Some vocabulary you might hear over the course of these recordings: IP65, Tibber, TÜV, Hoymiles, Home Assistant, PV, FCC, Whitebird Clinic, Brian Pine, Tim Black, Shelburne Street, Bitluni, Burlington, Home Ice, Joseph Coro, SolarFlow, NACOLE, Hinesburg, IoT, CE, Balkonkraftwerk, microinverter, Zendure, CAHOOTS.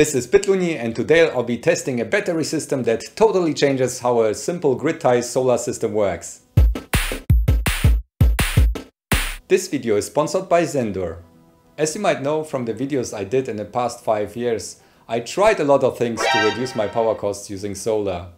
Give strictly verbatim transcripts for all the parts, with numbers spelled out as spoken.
This is Bitluni, and today I'll be testing a battery system that totally changes how a simple grid-tie solar system works. This video is sponsored by Zendure. As you might know from the videos I did in the past five years, I tried a lot of things to reduce my power costs using solar.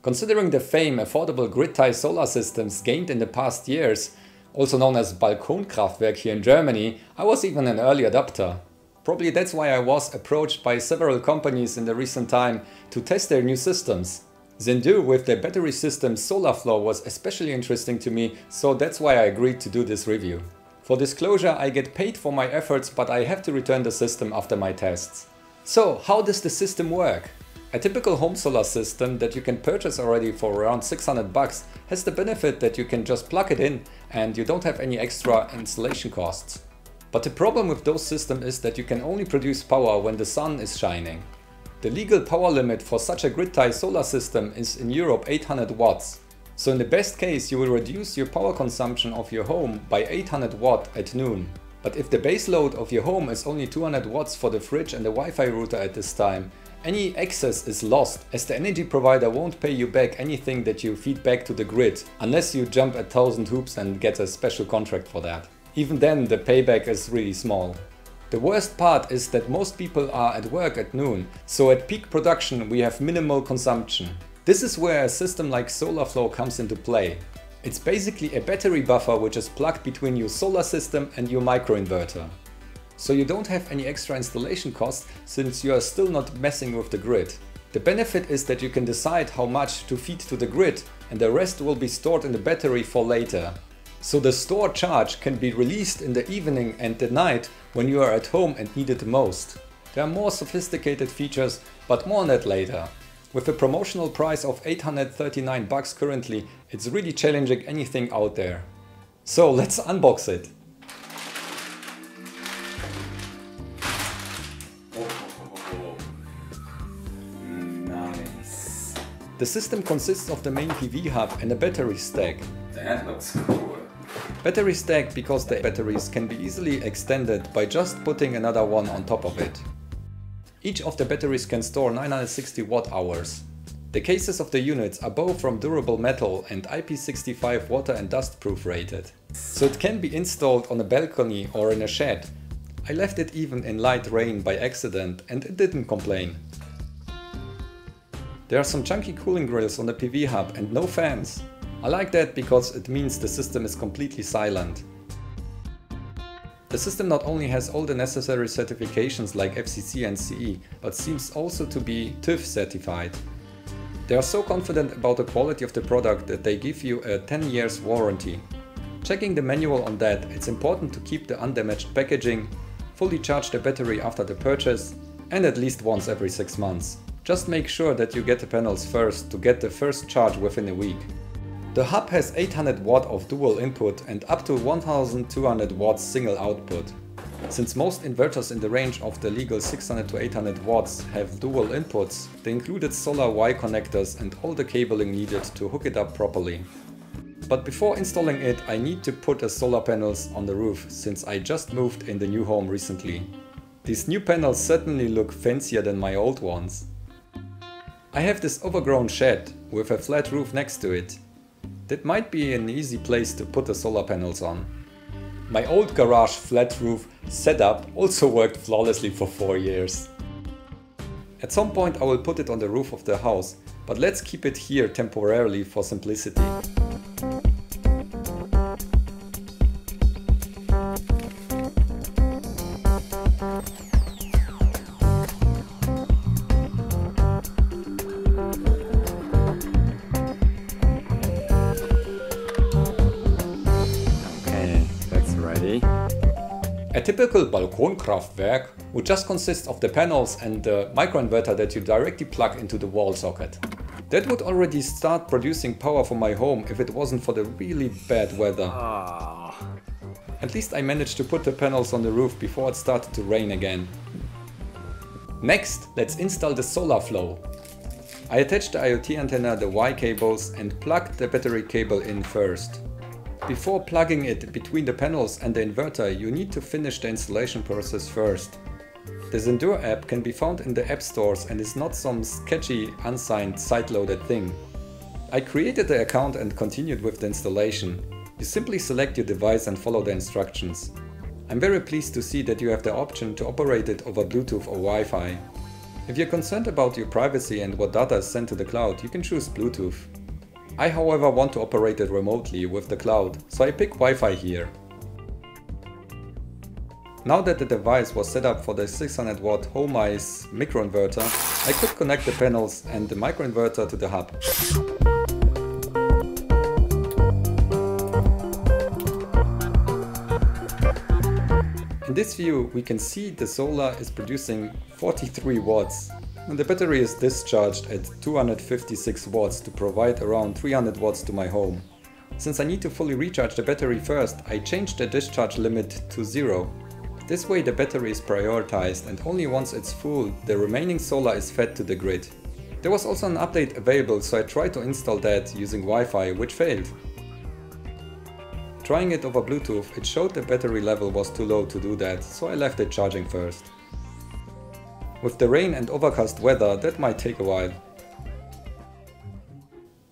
Considering the fame affordable grid-tie solar systems gained in the past years, also known as Balkonkraftwerk here in Germany, I was even an early adopter. Probably that's why I was approached by several companies in the recent time to test their new systems. Zendure with their battery system SolarFlow was especially interesting to me, so that's why I agreed to do this review. For disclosure, I get paid for my efforts, but I have to return the system after my tests. So, how does the system work? A typical home solar system that you can purchase already for around six hundred bucks has the benefit that you can just plug it in and you don't have any extra installation costs. But the problem with those systems is that you can only produce power when the sun is shining. The legal power limit for such a grid-tie solar system is in Europe eight hundred watts. So in the best case you will reduce your power consumption of your home by eight hundred watt at noon. But if the base load of your home is only two hundred watts for the fridge and the Wi-Fi router at this time, any excess is lost as the energy provider won't pay you back anything that you feed back to the grid, unless you jump a thousand hoops and get a special contract for that. Even then, the payback is really small. The worst part is that most people are at work at noon, so at peak production we have minimal consumption. This is where a system like SolarFlow comes into play. It's basically a battery buffer which is plugged between your solar system and your microinverter. So you don't have any extra installation costs since you are still not messing with the grid. The benefit is that you can decide how much to feed to the grid and the rest will be stored in the battery for later. So the stored charge can be released in the evening and the night when you are at home and need it most. There are more sophisticated features, but more on that later. With a promotional price of eight hundred thirty-nine bucks currently, it's really challenging anything out there. So let's unbox it. Nice. The system consists of the main P V hub and a battery stack. That looks cool. Battery stack because the batteries can be easily extended by just putting another one on top of it. Each of the batteries can store nine hundred sixty watt hours. The cases of the units are both from durable metal and I P sixty-five water and dust proof rated. So it can be installed on a balcony or in a shed. I left it even in light rain by accident and it didn't complain. There are some chunky cooling grills on the P V hub and no fans. I like that because it means the system is completely silent. The system not only has all the necessary certifications like F C C and C E, but seems also to be TÜV certified. They are so confident about the quality of the product that they give you a ten years warranty. Checking the manual on that, it's important to keep the undamaged packaging, fully charge the battery after the purchase, and at least once every six months. Just make sure that you get the panels first to get the first charge within a week. The hub has eight hundred watt of dual input and up to one thousand two hundred watts single output. Since most inverters in the range of the legal six hundred to eight hundred watts have dual inputs, the included solar Y connectors and all the cabling needed to hook it up properly. But before installing it, I need to put the solar panels on the roof since I just moved in the new home recently. These new panels certainly look fancier than my old ones. I have this overgrown shed with a flat roof next to it. That might be an easy place to put the solar panels on. My old garage flat roof setup also worked flawlessly for four years. At some point I will put it on the roof of the house, but let's keep it here temporarily for simplicity. A typical Balkonkraftwerk would just consist of the panels and the microinverter that you directly plug into the wall socket. That would already start producing power for my home if it wasn't for the really bad weather. Oh. At least I managed to put the panels on the roof before it started to rain again. Next, let's install the SolarFlow. I attached the I O T antenna, the Y cables, and plugged the battery cable in first. Before plugging it between the panels and the inverter, you need to finish the installation process first. The Zendure app can be found in the app stores and is not some sketchy, unsigned, side-loaded thing. I created the account and continued with the installation. You simply select your device and follow the instructions. I'm very pleased to see that you have the option to operate it over Bluetooth or Wi-Fi. If you're concerned about your privacy and what data is sent to the cloud, you can choose Bluetooth. I, however, want to operate it remotely with the cloud, so I pick Wi-Fi here. Now that the device was set up for the six hundred watt Home Ice microinverter, I could connect the panels and the microinverter to the hub. In this view, we can see the solar is producing forty-three watts and the battery is discharged at two hundred fifty-six watts to provide around three hundred watts to my home. Since I need to fully recharge the battery first, I changed the discharge limit to zero. This way the battery is prioritized and only once it's full, the remaining solar is fed to the grid. There was also an update available, so I tried to install that using Wi-Fi, which failed. Trying it over Bluetooth, it showed the battery level was too low to do that, so I left it charging first. With the rain and overcast weather, that might take a while.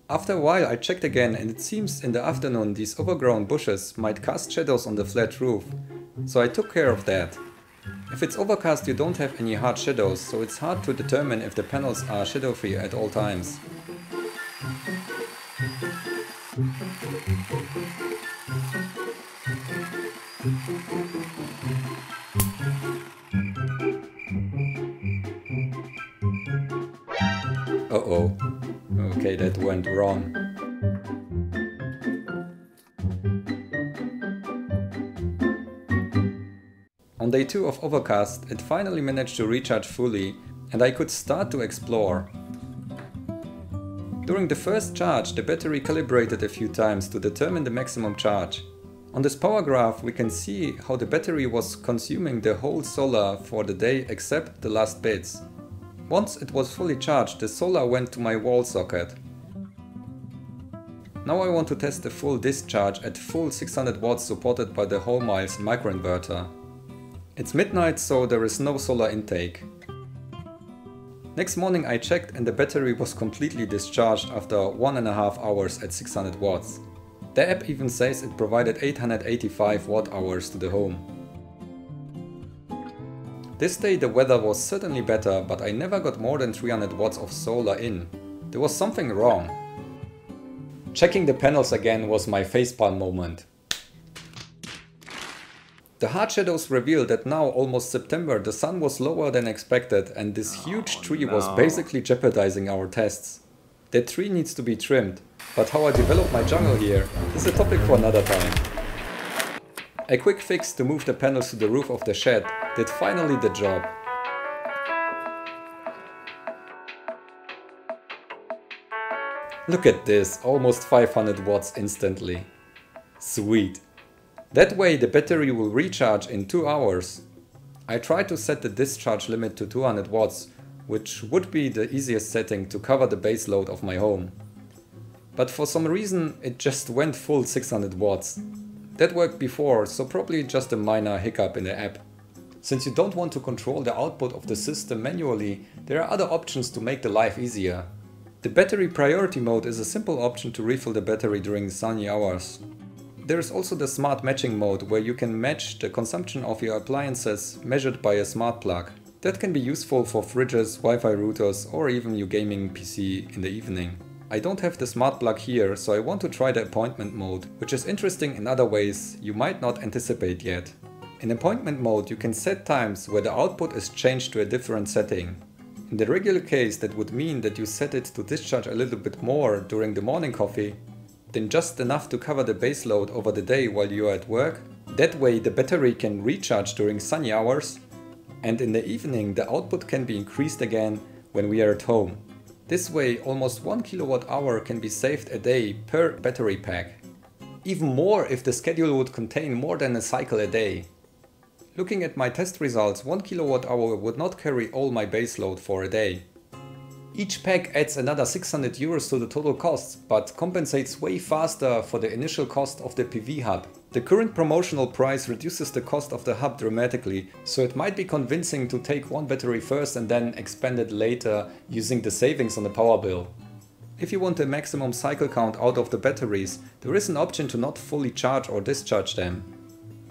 After a while I checked again and it seems in the afternoon these overgrown bushes might cast shadows on the flat roof. So I took care of that. If it's overcast, you don't have any hard shadows, so it's hard to determine if the panels are shadow free at all times. Uh oh, okay, that went wrong. On day two of overcast, it finally managed to recharge fully and I could start to explore. During the first charge, the battery calibrated a few times to determine the maximum charge. On this power graph we can see how the battery was consuming the whole solar for the day except the last bits. Once it was fully charged, the solar went to my wall socket. Now I want to test the full discharge at full six hundred watts supported by the Hoymiles microinverter. It's midnight, so there is no solar intake. Next morning I checked and the battery was completely discharged after one and a half hours at six hundred watts. The app even says it provided eight hundred eighty-five watt hours to the home. This day the weather was certainly better, but I never got more than three hundred watts of solar in. There was something wrong. Checking the panels again was my facepalm moment. The hard shadows revealed that now, almost September, the sun was lower than expected and this huge tree was basically jeopardizing our tests. That tree needs to be trimmed, but how I develop my jungle here is a topic for another time. A quick fix to move the panels to the roof of the shed did finally the job. Look at this, almost five hundred watts instantly. Sweet. That way the battery will recharge in two hours. I tried to set the discharge limit to two hundred watts, which would be the easiest setting to cover the base load of my home. But for some reason it just went full six hundred watts. That worked before, so probably just a minor hiccup in the app. Since you don't want to control the output of the system manually, there are other options to make the life easier. The battery priority mode is a simple option to refill the battery during sunny hours. There is also the smart matching mode, where you can match the consumption of your appliances measured by a smart plug. That can be useful for fridges, Wi-Fi routers or even your gaming P C in the evening. I don't have the smart plug here, so I want to try the appointment mode, which is interesting in other ways you might not anticipate yet. In appointment mode you can set times where the output is changed to a different setting. In the regular case that would mean that you set it to discharge a little bit more during the morning coffee, then just enough to cover the base load over the day while you are at work. That way the battery can recharge during sunny hours and in the evening the output can be increased again when we are at home. This way almost one kilowatt hour can be saved a day per battery pack. Even more if the schedule would contain more than a cycle a day. Looking at my test results, one kilowatt hour would not carry all my base load for a day. Each pack adds another six hundred euros to the total costs, but compensates way faster for the initial cost of the P V hub. The current promotional price reduces the cost of the hub dramatically, so it might be convincing to take one battery first and then expand it later using the savings on the power bill. If you want the maximum cycle count out of the batteries, there is an option to not fully charge or discharge them.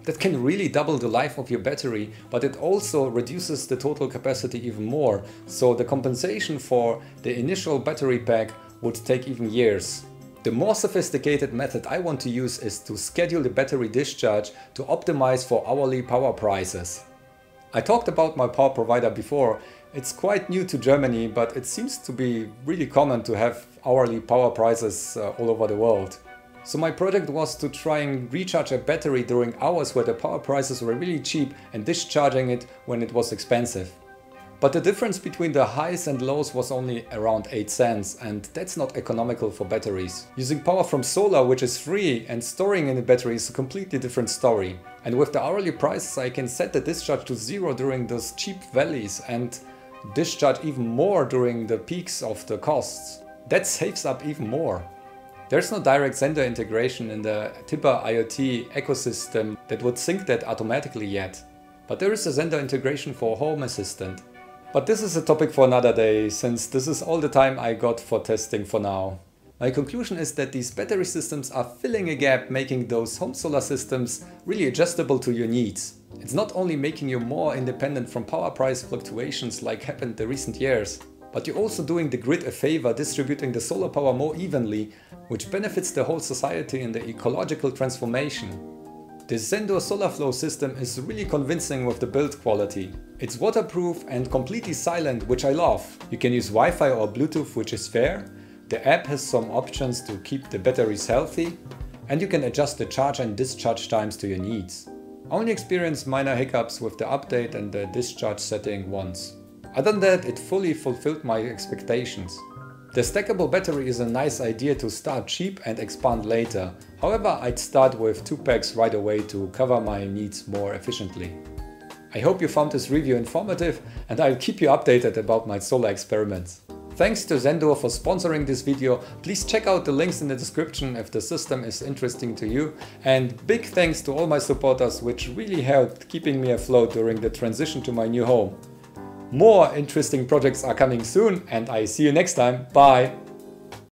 That can really double the life of your battery, but it also reduces the total capacity even more, so the compensation for the initial battery pack would take even years. The more sophisticated method I want to use is to schedule the battery discharge to optimize for hourly power prices. I talked about my power provider before. It's quite new to Germany, but it seems to be really common to have hourly power prices uh, all over the world. So my project was to try and recharge a battery during hours where the power prices were really cheap and discharging it when it was expensive. But the difference between the highs and lows was only around eight cents, and that's not economical for batteries. Using power from solar, which is free, and storing in a battery is a completely different story. And with the hourly prices I can set the discharge to zero during those cheap valleys and discharge even more during the peaks of the costs. That saves up even more. There's no direct Zendure integration in the Tibber IoT ecosystem that would sync that automatically yet. But there is a Zendure integration for Home Assistant. But this is a topic for another day, since this is all the time I got for testing for now. My conclusion is that these battery systems are filling a gap, making those home solar systems really adjustable to your needs. It's not only making you more independent from power price fluctuations like happened the recent years, but you're also doing the grid a favor, distributing the solar power more evenly, which benefits the whole society in the ecological transformation. The Zendure SolarFlow system is really convincing with the build quality. It's waterproof and completely silent, which I love. You can use Wi-Fi or Bluetooth, which is fair. The app has some options to keep the batteries healthy, and you can adjust the charge and discharge times to your needs. I only experienced minor hiccups with the update and the discharge setting once. Other than that, it fully fulfilled my expectations. The stackable battery is a nice idea to start cheap and expand later. However, I'd start with two packs right away to cover my needs more efficiently. I hope you found this review informative, and I'll keep you updated about my solar experiments. Thanks to Zendure for sponsoring this video. Please check out the links in the description if the system is interesting to you. And big thanks to all my supporters, which really helped keeping me afloat during the transition to my new home. More interesting projects are coming soon, and I see you next time. Bye!